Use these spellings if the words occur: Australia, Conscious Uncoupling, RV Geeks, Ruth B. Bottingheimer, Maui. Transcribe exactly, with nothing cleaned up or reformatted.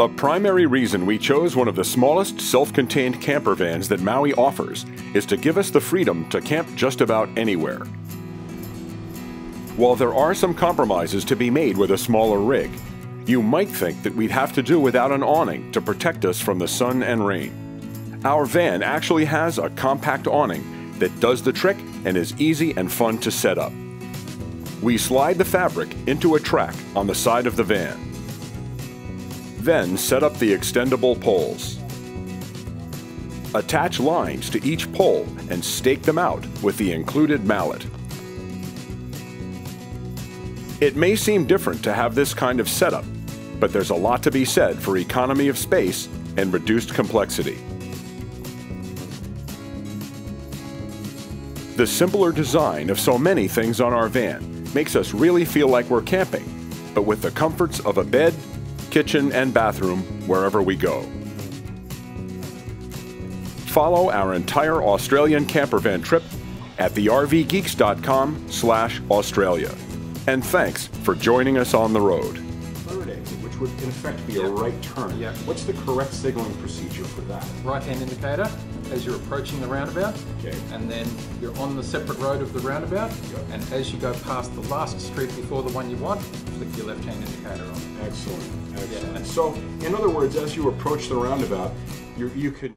A primary reason we chose one of the smallest self-contained camper vans that Maui offers is to give us the freedom to camp just about anywhere. While there are some compromises to be made with a smaller rig, you might think that we'd have to do without an awning to protect us from the sun and rain. Our van actually has a compact awning that does the trick and is easy and fun to set up. We slide the fabric into a track on the side of the van. Then set up the extendable poles. Attach lines to each pole and stake them out with the included mallet. It may seem different to have this kind of setup, but there's a lot to be said for economy of space and reduced complexity. The simpler design of so many things on our van makes us really feel like we're camping, but with the comforts of a bed, kitchen and bathroom wherever we go. Follow our entire Australian camper van trip at the r v geeks dot com slash Australia. And thanks for joining us on the road. Third exit, which would in effect be a right turn. Yeah. What's the correct signaling procedure for that? Right hand indicator as you're approaching the roundabout. Okay. And then you're on the separate road of the roundabout. Yep. And as you go past the last street before the one you want, flick your left hand indicator on. Excellent. Excellent. Yeah. So, in other words, as you approach the roundabout, you, you could...